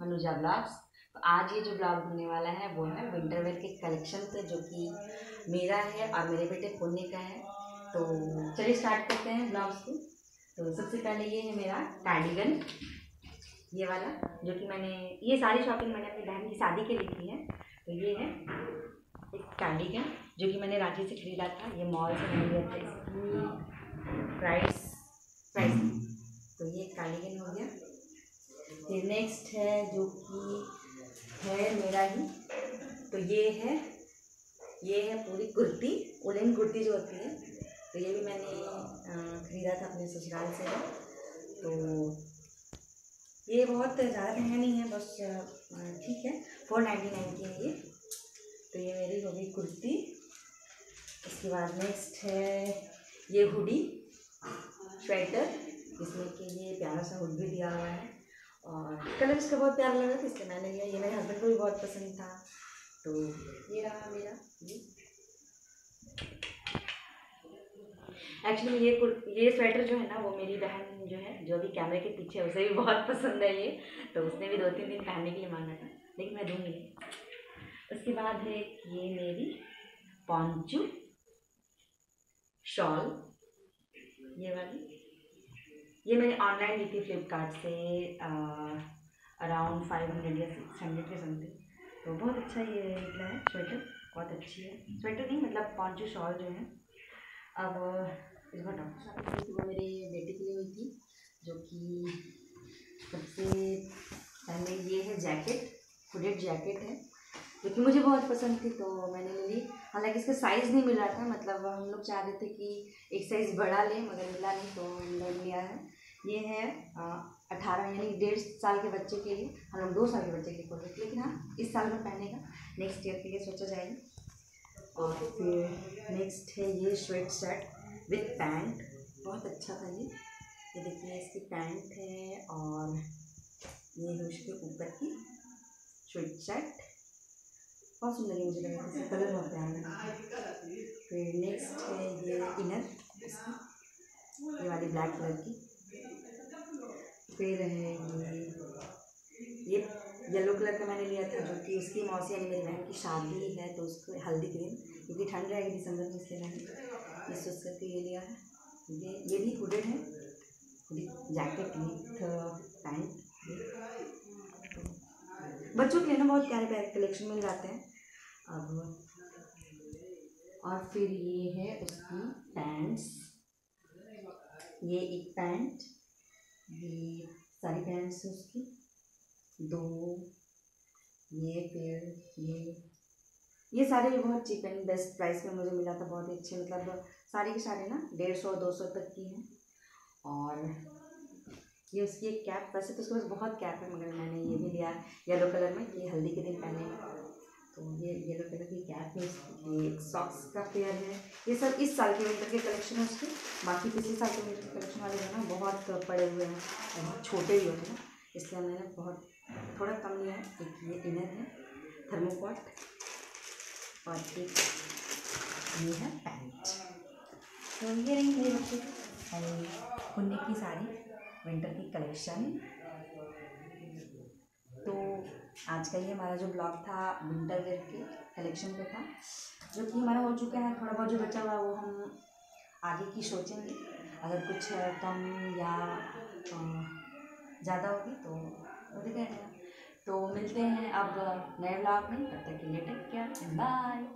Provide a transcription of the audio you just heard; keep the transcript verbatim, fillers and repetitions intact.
मनूजा blogs. तो आज ये जो ब्लॉग होने वाला है वो है विंटर वेयर के कलेक्शन पे, जो कि मेरा है और मेरे बेटे पुण्य का है। तो चलिए स्टार्ट करते हैं ब्लॉग्स को। तो सबसे पहले ये है मेरा कार्डिगन, ये वाला, जो कि मैंने ये सारी शॉपिंग मैंने अपनी बहन की शादी के लिए की है। तो ये है एक कार्डिगन जो कि मैंने रांची से खरीदा था, ये मॉल से मैंने लिया था, इसकी प्राइस प्राइस तो ये कार्डिगन हो गया। फिर नेक्स्ट है जो कि है मेरा ही, तो ये है ये है पूरी कुर्ती, उलन कुर्ती जो होती है, तो ये भी मैंने खरीदा था अपने ससुराल से। तो ये बहुत ज़्यादा महंगा नहीं है, बस ठीक है, फोर नाइन्टी नाइन की है ये। तो ये मेरी हो गई कुर्ती। इसके बाद नेक्स्ट है ये हुडी स्वेटर, जिसमें कि ये प्यारा सा हुड भी दिया हुआ है और कलर इसका बहुत प्यारा लगा था, इसलिए मैंने लिया। ये मेरे हस्बैंड को भी बहुत पसंद था। तो ये रहा मेरा ये, एक्चुअली ये ये स्वेटर जो है ना, वो मेरी बहन जो है, जो भी कैमरे के पीछे है, उसे भी बहुत पसंद है ये। तो उसने भी दो तीन दिन पहनने के लिए मांगा था, लेकिन मैं दूँगी। उसके बाद है ये मेरी पॉन्चू शॉल, ये वाली, ये मैंने ऑनलाइन ली थी फ्लिपकार्ट से, अराउंड फाइव हंड्रेड या सिक्स हंड्रेड के समथिंग। तो बहुत अच्छा ये निकला है स्वेटर, बहुत अच्छी है स्वेटर, नहीं मतलब पॉन्चो शॉल जो है। अब इस बार डॉक्टर साहब की वो मेरे बेटे के लिए हुई थी, जो कि सबसे पहले ये है जैकेट, हुडेड जैकेट है, जो कि मुझे बहुत पसंद थी, तो मैंने ले ली। हालांकि इसका साइज़ नहीं मिल रहा था, मतलब हम लोग चाह रहे थे कि एक साइज़ बड़ा लें, मगर मिला नहीं, तो हमने लिया है। ये है अठारह यानी डेढ़ साल के बच्चे के लिए, हम लोग दो साल के बच्चे के लिए खोल रहे थे, लेकिन हाँ इस साल में पहनेगा, नेक्स्ट ईयर के लिए सोचा जाएगा। और फिर नेक्स्ट है ये स्वेट शर्ट विथ पैंट, बहुत अच्छा था ये। ये देखिए इसकी पैंट है और ये है उसके ऊपर की स्वेट शर्ट, बहुत सुंदर मुझे लगा, इसका कलर बहुत प्यारा। फिर नेक्स्ट है ये इनर, ये वाली ब्लैक कलर की। फिर है ये ये येलो कलर का मैंने लिया था, जो कि उसकी मौसी यानी मेरी बहन की शादी है, तो उसको हल्दी क्रीम, क्योंकि ठंड रहेगी दिसंबर में, इसलिए मैंने इस सोच करके ये लिया है। ये ये भी हुडेड है, जैकेट विथ पैंट, बच्चों के लिए ना बहुत प्यारे प्यारे कलेक्शन मिल जाते हैं। अब और फिर ये है उसकी पैंट्स, ये एक पैंट, ये सारी पैंट्स उसकी दो, ये फिर ये ये सारे भी बहुत चीप एंड बेस्ट प्राइस में मुझे मिला था, बहुत ही अच्छे, मतलब सारे के सारे ना डेढ़ सौ दो सौ तक की हैं। और ये उसकी एक कैप, वैसे तो उसके पास बहुत कैप है, मगर मैंने ये भी लिया येलो कलर में, ये हल्दी के दिन पहने, तो ये येलो कलर की कैप है उसकी। एक सॉक्स का पेयर है, ये सब इस साल के विंटर के कलेक्शन है उसके। बाकी पिछले साल के विंटर के कलेक्शन वाले जो है ना, बहुत पड़े हुए हैं, बहुत छोटे भी होते हैं, इसलिए मैंने बहुत थोड़ा कम लिया है। एक ये इनर है थर्मोकॉट, और एक ये है पैंट। तो ये रही मेरे बच्चे पुण्य की सारी विंटर की कलेक्शन। तो आज का ये हमारा जो ब्लॉग था विंटर वेयर के कलेक्शन पे था, जो कि हमारा हो चुका है। थोड़ा बहुत जो बचा हुआ वो हम आगे की सोचेंगे, अगर कुछ कम या ज़्यादा होगी तो वो दिखाएगा। तो मिलते हैं अब नए ब्लॉग में, तब तक के लिए टेक केयर, बाय।